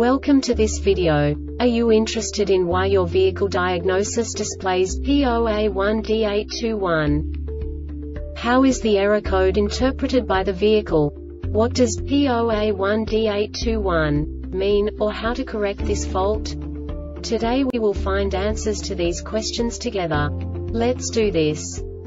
Welcome to this video. Are you interested in why your vehicle diagnosis displays P0A1D821? How is the error code interpreted by the vehicle? What does P0A1D821 mean, or how to correct this fault? Today we will find answers to these questions together. Let's do this.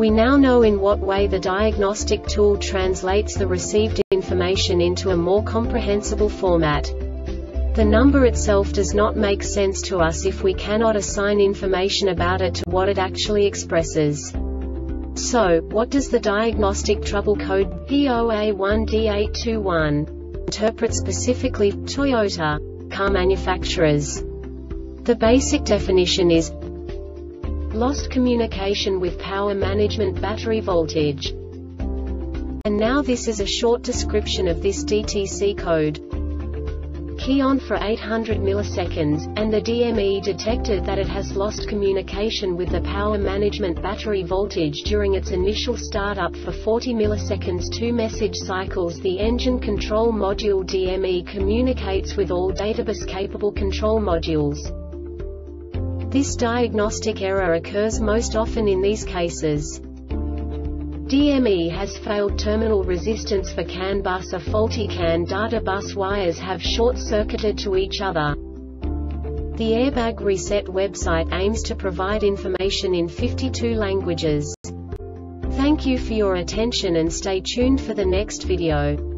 We now know in what way the diagnostic tool translates the received information into a more comprehensible format. The number itself does not make sense to us if we cannot assign information about it to what it actually expresses. So, what does the diagnostic trouble code P0A1D821 interpret specifically for Toyota car manufacturers? The basic definition is lost communication with power management battery voltage. And now this is a short description of this DTC code. Key on for 800 milliseconds, and the DME detected that it has lost communication with the power management battery voltage during its initial startup for 40 milliseconds. 2 message cycles. The engine control module DME communicates with all databus capable control modules. This diagnostic error occurs most often in these cases. DME has failed terminal resistance for CAN-bus. A faulty CAN data bus wires have short-circuited to each other. The Airbag Reset website aims to provide information in 52 languages. Thank you for your attention and stay tuned for the next video.